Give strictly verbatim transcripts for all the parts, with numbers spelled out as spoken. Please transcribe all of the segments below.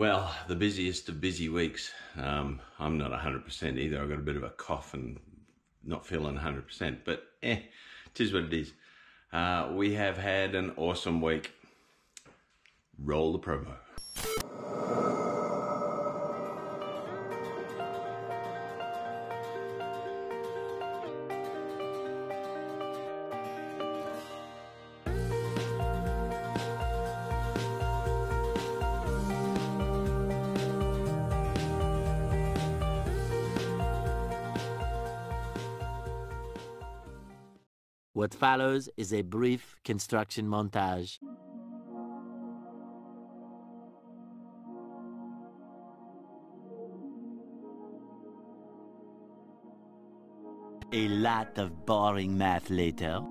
Well, the busiest of busy weeks. Um, I'm not one hundred percent either. I've got a bit of a cough and not feeling one hundred percent, but eh, it is what it is. Uh, we have had an awesome week. Roll the promo. What follows is a brief construction montage. A lot of boring math later.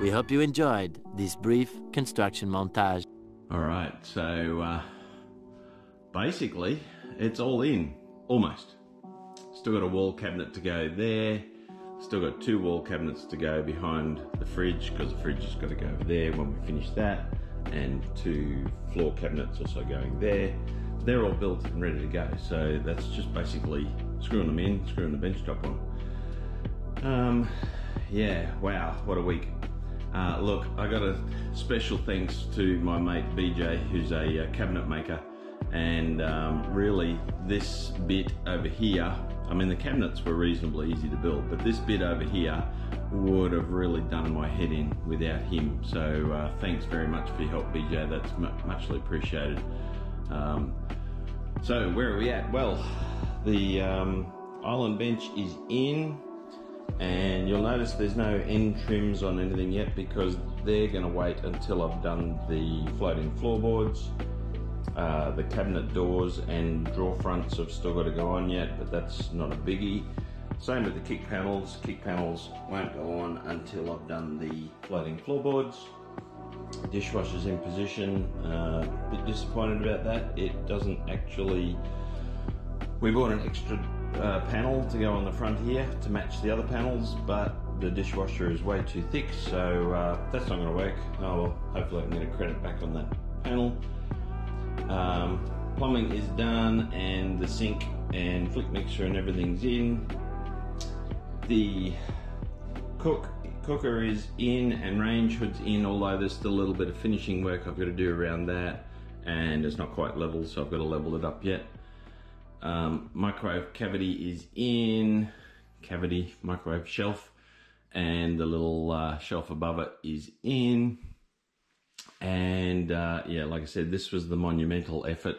We hope you enjoyed this brief construction montage. All right, so uh, basically it's all in, almost. Still got a wall cabinet to go there. Still got two wall cabinets to go behind the fridge, because the fridge has got to go over there when we finish that, and two floor cabinets also going there. They're all built and ready to go, so that's just basically screwing them in, screwing the bench top on. Um, yeah, wow, what a week. Uh, look, I got a special thanks to my mate B J, who's a uh, cabinet maker, and um, really this bit over here, I mean the cabinets were reasonably easy to build, but this bit over here would have really done my head in without him. So uh, thanks very much for your help, B J, that's muchly appreciated. Um, so where are we at? Well, the um, island bench is in, and you'll notice there's no end trims on anything yet because they're going to wait until I've done the floating floorboards. Uh, the cabinet doors and drawer fronts have still got to go on yet, but that's not a biggie. Same with the kick panels. Kick panels won't go on until I've done the floating floorboards. Dishwasher's in position. Uh, a bit disappointed about that. It doesn't actually... We bought an extra uh, panel to go on the front here to match the other panels, but the dishwasher is way too thick, so uh, that's not going to work. Oh well, hopefully I can get a credit back on that panel. Um, plumbing is done, and the sink and flick mixer and everything's in. The cook cooker is in and range hood's in, although there's still a little bit of finishing work I've got to do around that, and it's not quite level, so I've got to level it up yet. Um, microwave cavity is in, cavity, microwave shelf, and the little uh, shelf above it is in. And uh, yeah, like I said, this was the monumental effort.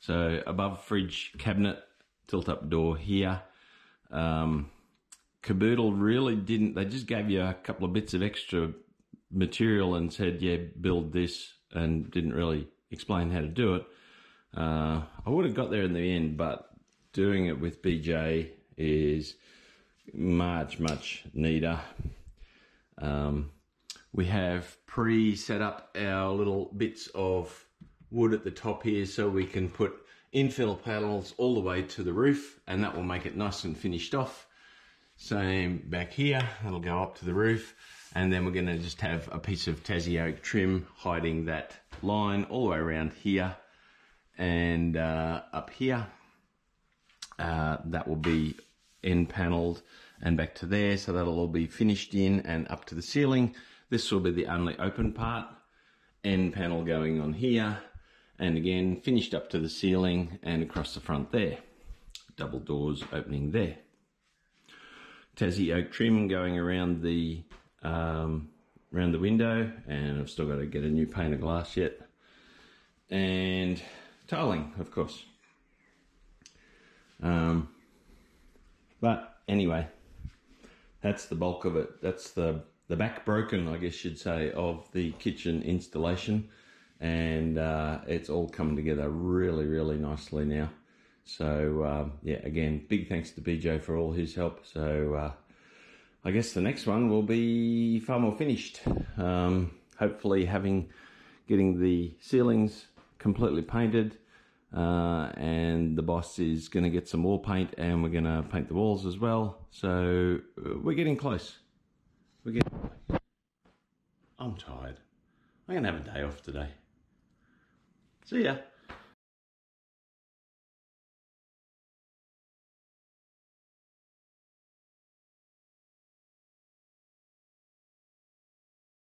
So above fridge cabinet, tilt up door here. Um, Kaboodle really didn't, they just gave you a couple of bits of extra material and said, yeah, build this, and didn't really explain how to do it. Uh, I would have got there in the end, but doing it with B J is much, much neater. Um, We have pre-set up our little bits of wood at the top here so we can put infill panels all the way to the roof, and that will make it nice and finished off. Same back here, that'll go up to the roof, and then we're going to just have a piece of Tassie oak trim hiding that line all the way around here and uh, up here. Uh, that will be end panelled and back to there, so that'll all be finished in and up to the ceiling. This will be the only open part, end panel going on here, and again finished up to the ceiling and across the front there. Double doors opening there. Tassie oak trim going around the um, around the window, and I've still got to get a new pane of glass yet. And tiling, of course. Um, but anyway, that's the bulk of it. That's the The back broken, I guess you'd say, of the kitchen installation, and uh, it's all coming together really, really nicely now. So uh, yeah, again, big thanks to B J for all his help. So uh, I guess the next one will be far more finished. Um, hopefully, having getting the ceilings completely painted, uh, and the boss is going to get some wall paint, and we're going to paint the walls as well. So we're getting close. We're getting close. I'm tired. I'm going to have a day off today. See ya.